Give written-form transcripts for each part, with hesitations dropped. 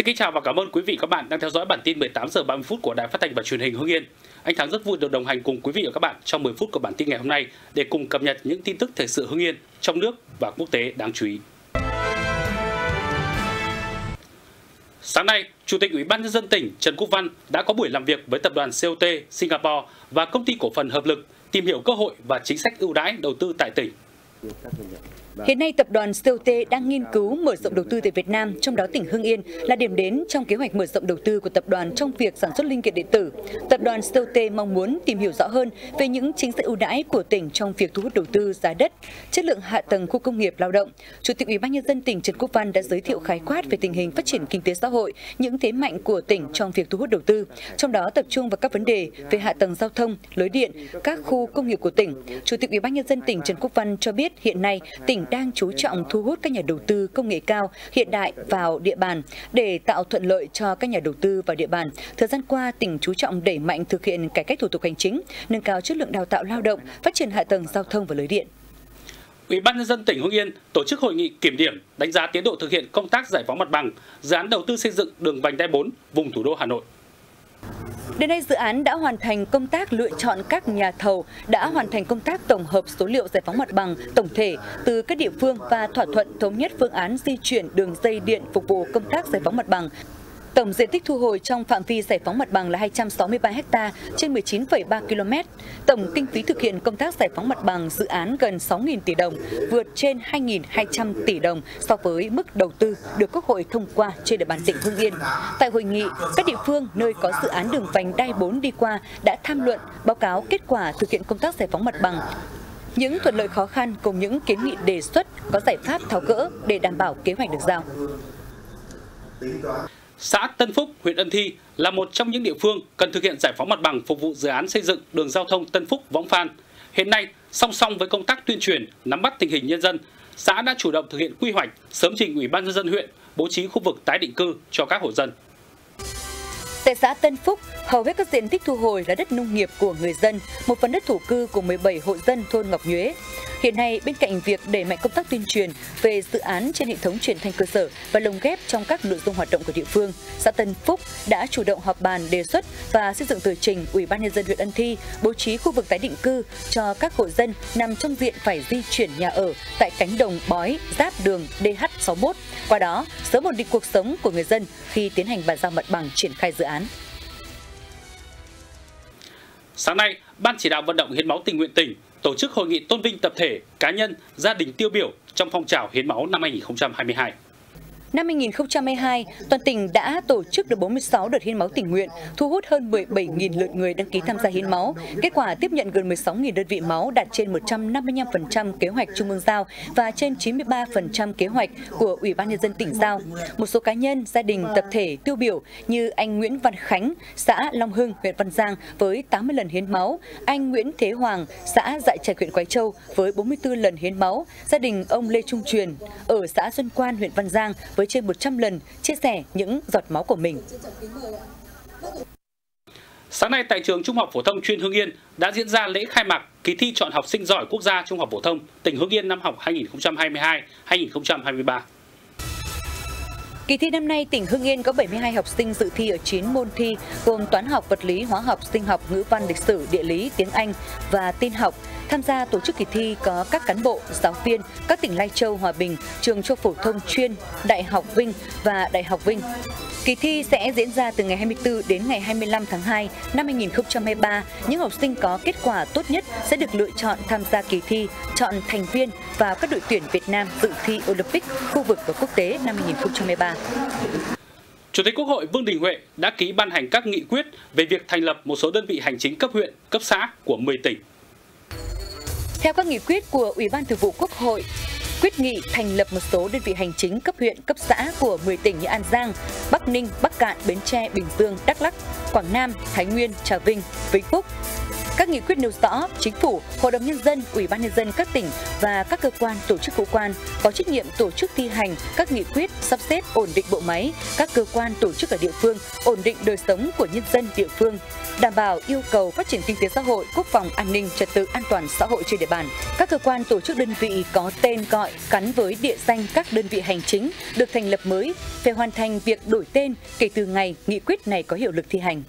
Xin kính chào và cảm ơn quý vị các bạn đang theo dõi bản tin 18 giờ 30 phút của Đài Phát thanh và Truyền hình Hưng Yên. Anh Thắng rất vui được đồng hành cùng quý vị và các bạn trong 10 phút của bản tin ngày hôm nay để cùng cập nhật những tin tức thời sự Hưng Yên trong nước và quốc tế đáng chú ý. Sáng nay, Chủ tịch Ủy ban nhân dân tỉnh Trần Quốc Văn đã có buổi làm việc với tập đoàn COT Singapore và công ty cổ phần Hợp Lực tìm hiểu cơ hội và chính sách ưu đãi đầu tư tại tỉnh. Hiện nay, tập đoàn COT đang nghiên cứu mở rộng đầu tư tại Việt Nam, trong đó tỉnh Hưng Yên là điểm đến trong kế hoạch mở rộng đầu tư của tập đoàn trong việc sản xuất linh kiện điện tử. Tập đoàn COT mong muốn tìm hiểu rõ hơn về những chính sách ưu đãi của tỉnh trong việc thu hút đầu tư, giá đất, chất lượng hạ tầng khu công nghiệp, lao động. Chủ tịch Ủy ban nhân dân tỉnh Trần Quốc Văn đã giới thiệu khái quát về tình hình phát triển kinh tế xã hội, những thế mạnh của tỉnh trong việc thu hút đầu tư, trong đó tập trung vào các vấn đề về hạ tầng giao thông, lưới điện, các khu công nghiệp của tỉnh. Chủ tịch Ủy ban nhân dân tỉnh Trần Quốc Văn cho biết hiện nay tỉnh đang chú trọng thu hút các nhà đầu tư công nghệ cao, hiện đại vào địa bàn để tạo thuận lợi cho các nhà đầu tư vào địa bàn. Thời gian qua, tỉnh chú trọng đẩy mạnh thực hiện cải cách thủ tục hành chính, nâng cao chất lượng đào tạo lao động, phát triển hạ tầng giao thông và lưới điện. Ủy ban nhân dân tỉnh Hưng Yên tổ chức hội nghị kiểm điểm, đánh giá tiến độ thực hiện công tác giải phóng mặt bằng, dự án đầu tư xây dựng đường vành đai 4 vùng thủ đô Hà Nội. Đến nay, dự án đã hoàn thành công tác lựa chọn các nhà thầu, đã hoàn thành công tác tổng hợp số liệu giải phóng mặt bằng tổng thể từ các địa phương và thỏa thuận thống nhất phương án di chuyển đường dây điện phục vụ công tác giải phóng mặt bằng. Tổng diện tích thu hồi trong phạm vi giải phóng mặt bằng là 263 ha trên 19,3 km. Tổng kinh phí thực hiện công tác giải phóng mặt bằng dự án gần 6.000 tỷ đồng, vượt trên 2.200 tỷ đồng so với mức đầu tư được Quốc hội thông qua trên địa bàn tỉnh Hưng Yên. Tại hội nghị, các địa phương nơi có dự án đường vành đai 4 đi qua đã tham luận, báo cáo kết quả thực hiện công tác giải phóng mặt bằng, những thuận lợi khó khăn cùng những kiến nghị đề xuất có giải pháp tháo gỡ để đảm bảo kế hoạch được giao. Xã Tân Phúc, huyện Ân Thi là một trong những địa phương cần thực hiện giải phóng mặt bằng phục vụ dự án xây dựng đường giao thông Tân Phúc - Võng Phan. Hiện nay, song song với công tác tuyên truyền, nắm bắt tình hình nhân dân, xã đã chủ động thực hiện quy hoạch, sớm trình Ủy ban nhân dân huyện bố trí khu vực tái định cư cho các hộ dân. Tại xã Tân Phúc, hầu hết các diện tích thu hồi là đất nông nghiệp của người dân, một phần đất thổ cư của 17 hộ dân thôn Ngọc Nhuế. Hiện nay, bên cạnh việc đẩy mạnh công tác tuyên truyền về dự án trên hệ thống truyền thanh cơ sở và lồng ghép trong các nội dung hoạt động của địa phương, xã Tân Phúc đã chủ động họp bàn đề xuất và xây dựng tờ trình Ủy ban nhân dân huyện Ân Thi bố trí khu vực tái định cư cho các hộ dân nằm trong diện phải di chuyển nhà ở tại cánh đồng bói giáp đường DH61. Qua đó, sớm ổn định cuộc sống của người dân khi tiến hành bàn giao mặt bằng triển khai dự án. Sáng nay, Ban chỉ đạo vận động hiến máu tình nguyện tỉnh tổ chức hội nghị tôn vinh tập thể, cá nhân, gia đình tiêu biểu trong phong trào hiến máu năm 2022. Năm 2022, toàn tỉnh đã tổ chức được 46 đợt hiến máu tình nguyện, thu hút hơn 17.000 lượt người đăng ký tham gia hiến máu. Kết quả tiếp nhận gần 16.000 đơn vị máu, đạt trên 155% kế hoạch Trung ương giao và trên 93% kế hoạch của Ủy ban nhân dân tỉnh giao. Một số cá nhân, gia đình, tập thể tiêu biểu như anh Nguyễn Văn Khánh, xã Long Hưng, huyện Văn Giang với 80 lần hiến máu, anh Nguyễn Thế Hoàng, xã Dại Trạch, huyện Quái Châu với 44 lần hiến máu, gia đình ông Lê Trung Truyền ở xã Xuân Quan, huyện Văn Giang với trên 100 lần chia sẻ những giọt máu của mình. Sáng nay tại trường Trung học phổ thông chuyên Hưng Yên đã diễn ra lễ khai mạc kỳ thi chọn học sinh giỏi quốc gia Trung học phổ thông tỉnh Hưng Yên năm học 2022-2023. Kỳ thi năm nay, tỉnh Hưng Yên có 72 học sinh dự thi ở 9 môn thi gồm toán học, vật lý, hóa học, sinh học, ngữ văn, lịch sử, địa lý, tiếng Anh và tin học. Tham gia tổ chức kỳ thi có các cán bộ, giáo viên, các tỉnh Lai Châu, Hòa Bình, trường Trung học phổ thông chuyên, Đại học Vinh và Đại học Vinh. Kỳ thi sẽ diễn ra từ ngày 24 đến ngày 25 tháng 2 năm 2023. Những học sinh có kết quả tốt nhất sẽ được lựa chọn tham gia kỳ thi, chọn thành viên vào các đội tuyển Việt Nam dự thi Olympic, khu vực và quốc tế năm 2023. Chủ tịch Quốc hội Vương Đình Huệ đã ký ban hành các nghị quyết về việc thành lập một số đơn vị hành chính cấp huyện, cấp xã của 10 tỉnh. Theo các nghị quyết của Ủy ban Thường vụ Quốc hội, quyết nghị thành lập một số đơn vị hành chính cấp huyện, cấp xã của 10 tỉnh như An Giang, Bắc Ninh, Bắc Cạn, Bến Tre, Bình Dương, Đắk Lắk, Quảng Nam, Thái Nguyên, Trà Vinh, Vĩnh Phúc. Các nghị quyết nêu rõ, Chính phủ, Hội đồng Nhân dân, Ủy ban Nhân dân các tỉnh và các cơ quan tổ chức hữu quan có trách nhiệm tổ chức thi hành các nghị quyết, sắp xếp ổn định bộ máy, các cơ quan tổ chức ở địa phương, ổn định đời sống của nhân dân địa phương, đảm bảo yêu cầu phát triển kinh tế xã hội, quốc phòng an ninh, trật tự an toàn xã hội trên địa bàn. Các cơ quan tổ chức đơn vị có tên gọi gắn với địa danh các đơn vị hành chính được thành lập mới phải hoàn thành việc đổi tên kể từ ngày nghị quyết này có hiệu lực thi hành.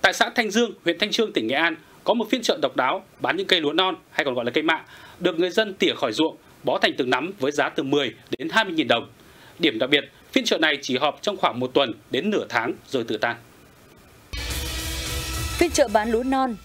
Tại xã Thanh Dương, huyện Thanh Chương, tỉnh Nghệ An có một phiên chợ độc đáo bán những cây lúa non hay còn gọi là cây mạ được người dân tỉa khỏi ruộng, bó thành từng nắm với giá từ 10 đến 20.000 đồng. Điểm đặc biệt, phiên chợ này chỉ họp trong khoảng một tuần đến nửa tháng rồi tự tan. Phiên chợ bán lúa non,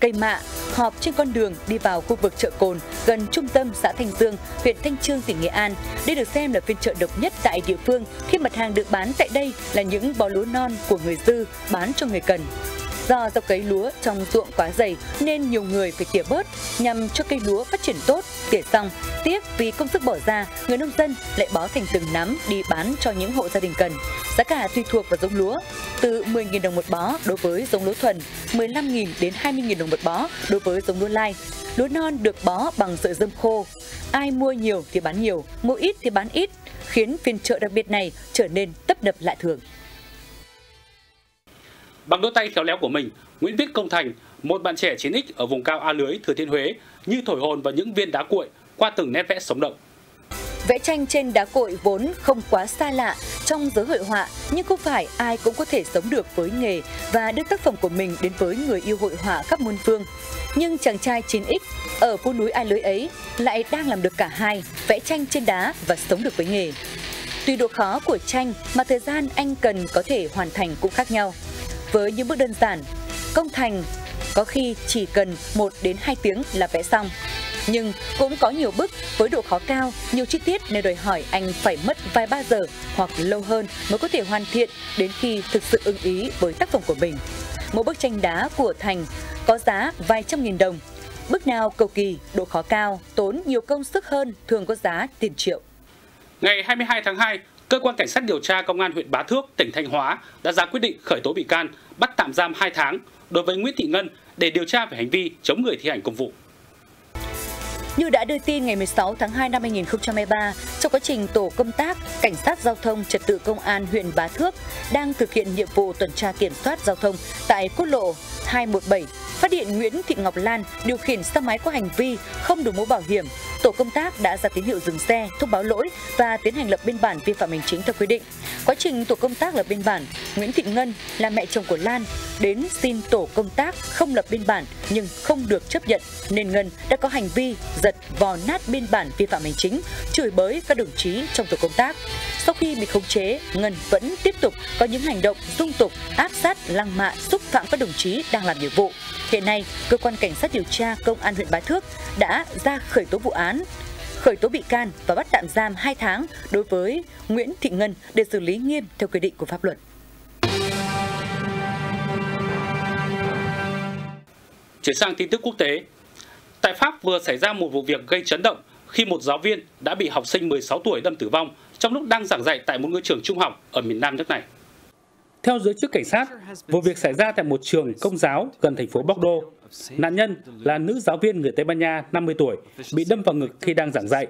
cây mạ họp trên con đường đi vào khu vực chợ Cồn gần trung tâm xã Thanh Dương, huyện Thanh Chương, tỉnh Nghệ An. Đây được xem là phiên chợ độc nhất tại địa phương khi mặt hàng được bán tại đây là những bó lúa non của người dư bán cho người cần. Do dọc cấy lúa trong ruộng quá dày nên nhiều người phải tỉa bớt nhằm cho cây lúa phát triển tốt, tỉa xong. Tiếc vì công sức bỏ ra, người nông dân lại bó thành từng nắm đi bán cho những hộ gia đình cần. Giá cả tùy thuộc vào giống lúa, từ 10.000 đồng một bó đối với giống lúa thuần, 15.000 đến 20.000 đồng một bó đối với giống lúa lai. Lúa non được bó bằng sợi dơm khô. Ai mua nhiều thì bán nhiều, mua ít thì bán ít, khiến phiên chợ đặc biệt này trở nên tấp nập lạ thường. Bằng đôi tay khéo léo của mình, Nguyễn Viết Công Thành, một bạn trẻ 9X ở vùng cao A Lưới, Thừa Thiên Huế, như thổi hồn vào những viên đá cuội qua từng nét vẽ sống động. Vẽ tranh trên đá cuội vốn không quá xa lạ trong giới hội họa, nhưng không phải ai cũng có thể sống được với nghề và đưa tác phẩm của mình đến với người yêu hội họa khắp muôn phương. Nhưng chàng trai 9X ở phố núi A Lưới ấy lại đang làm được cả hai, vẽ tranh trên đá và sống được với nghề. Tùy độ khó của tranh mà thời gian anh cần có thể hoàn thành cũng khác nhau. Với những bước đơn giản, Công Thành có khi chỉ cần 1 đến 2 tiếng là vẽ xong. Nhưng cũng có nhiều bức với độ khó cao, nhiều chi tiết nên đòi hỏi anh phải mất vài ba giờ hoặc lâu hơn mới có thể hoàn thiện đến khi thực sự ưng ý với tác phẩm của mình. Mỗi bức tranh đá của Thành có giá vài trăm nghìn đồng. Bức nào cầu kỳ, độ khó cao, tốn nhiều công sức hơn thường có giá tiền triệu. Ngày 22 tháng 2, Cơ quan Cảnh sát điều tra Công an huyện Bá Thước, tỉnh Thanh Hóa đã ra quyết định khởi tố bị can, bắt tạm giam 2 tháng đối với Nguyễn Thị Ngân để điều tra về hành vi chống người thi hành công vụ. Như đã đưa tin ngày 16 tháng 2 năm 2023, trong quá trình tổ công tác Cảnh sát giao thông trật tự Công an huyện Bá Thước đang thực hiện nhiệm vụ tuần tra kiểm soát giao thông tại quốc lộ 217, phát hiện Nguyễn Thị Ngọc Lan điều khiển xe máy có hành vi không đội mũ bảo hiểm. Tổ công tác đã ra tín hiệu dừng xe, thông báo lỗi và tiến hành lập biên bản vi phạm hành chính theo quy định. Quá trình tổ công tác lập biên bản, Nguyễn Thị Ngân là mẹ chồng của Lan đến xin tổ công tác không lập biên bản nhưng không được chấp nhận nên Ngân đã có hành vi giật vò nát biên bản vi phạm hành chính, chửi bới các đồng chí trong tổ công tác. Sau khi bị khống chế, Ngân vẫn tiếp tục có những hành động dung tục, áp sát, lăng mạ, xúc phạm các đồng chí đang làm nhiệm vụ. Hiện nay, Cơ quan Cảnh sát điều tra Công an huyện Bá Thước đã ra khởi tố vụ án, khởi tố bị can và bắt tạm giam 2 tháng đối với Nguyễn Thị Ngân để xử lý nghiêm theo quy định của pháp luật. Chuyển sang tin tức quốc tế. Tại Pháp vừa xảy ra một vụ việc gây chấn động khi một giáo viên đã bị học sinh 16 tuổi đâm tử vong trong lúc đang giảng dạy tại một ngôi trường trung học ở miền nam nước này. Theo giới chức cảnh sát, vụ việc xảy ra tại một trường công giáo gần thành phố Bordeaux. Nạn nhân là nữ giáo viên người Tây Ban Nha 50 tuổi, bị đâm vào ngực khi đang giảng dạy.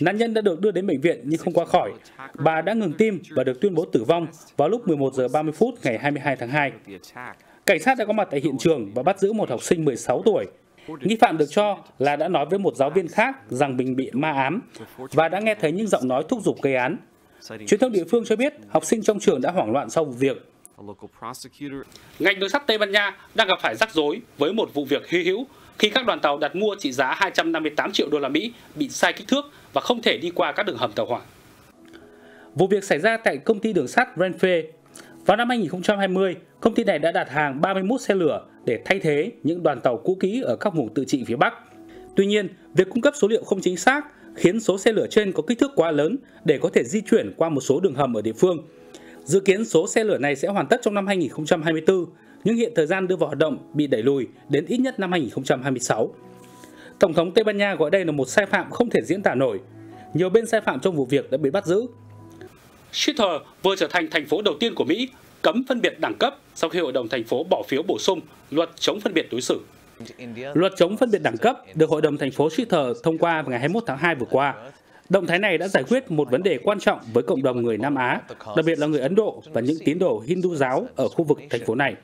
Nạn nhân đã được đưa đến bệnh viện nhưng không qua khỏi. Bà đã ngừng tim và được tuyên bố tử vong vào lúc 11 giờ 30 phút ngày 22 tháng 2. Cảnh sát đã có mặt tại hiện trường và bắt giữ một học sinh 16 tuổi. Nghi phạm được cho là đã nói với một giáo viên khác rằng mình bị ma ám và đã nghe thấy những giọng nói thúc giục gây án. Truyền thông địa phương cho biết học sinh trong trường đã hoảng loạn sau vụ việc. Ngành đường sắt Tây Ban Nha đang gặp phải rắc rối với một vụ việc hy hữu khi các đoàn tàu đặt mua trị giá 258 triệu đô la Mỹ bị sai kích thước và không thể đi qua các đường hầm tàu hỏa. Vụ việc xảy ra tại công ty đường sắt Renfe. Vào năm 2020, công ty này đã đặt hàng 31 xe lửa để thay thế những đoàn tàu cũ kỹ ở các vùng tự trị phía Bắc. Tuy nhiên, việc cung cấp số liệu không chính xác khiến số xe lửa trên có kích thước quá lớn để có thể di chuyển qua một số đường hầm ở địa phương. Dự kiến số xe lửa này sẽ hoàn tất trong năm 2024, nhưng hiện thời gian đưa vào hoạt động bị đẩy lùi đến ít nhất năm 2026. Tổng thống Tây Ban Nha gọi đây là một sai phạm không thể diễn tả nổi. Nhiều bên sai phạm trong vụ việc đã bị bắt giữ. Seattle vừa trở thành thành phố đầu tiên của Mỹ cấm phân biệt đẳng cấp sau khi Hội đồng thành phố bỏ phiếu bổ sung luật chống phân biệt đối xử. Luật chống phân biệt đẳng cấp được Hội đồng thành phố Chittor thông qua vào ngày 21 tháng 2 vừa qua. Động thái này đã giải quyết một vấn đề quan trọng với cộng đồng người Nam Á, đặc biệt là người Ấn Độ và những tín đồ Hindu giáo ở khu vực thành phố này.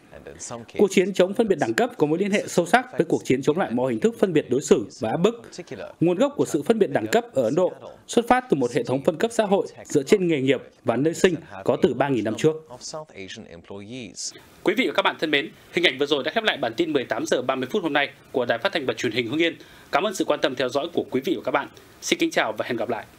Cuộc chiến chống phân biệt đẳng cấp có mối liên hệ sâu sắc với cuộc chiến chống lại mọi hình thức phân biệt đối xử và áp bức. Nguồn gốc của sự phân biệt đẳng cấp ở Ấn Độ xuất phát từ một hệ thống phân cấp xã hội dựa trên nghề nghiệp và nơi sinh có từ 3.000 năm trước. Quý vị và các bạn thân mến, hình ảnh vừa rồi đã khép lại bản tin 18 giờ 30 phút hôm nay của Đài Phát thanh và Truyền hình Hưng Yên. Cảm ơn sự quan tâm theo dõi của quý vị và các bạn. Xin kính chào và hẹn gặp lại.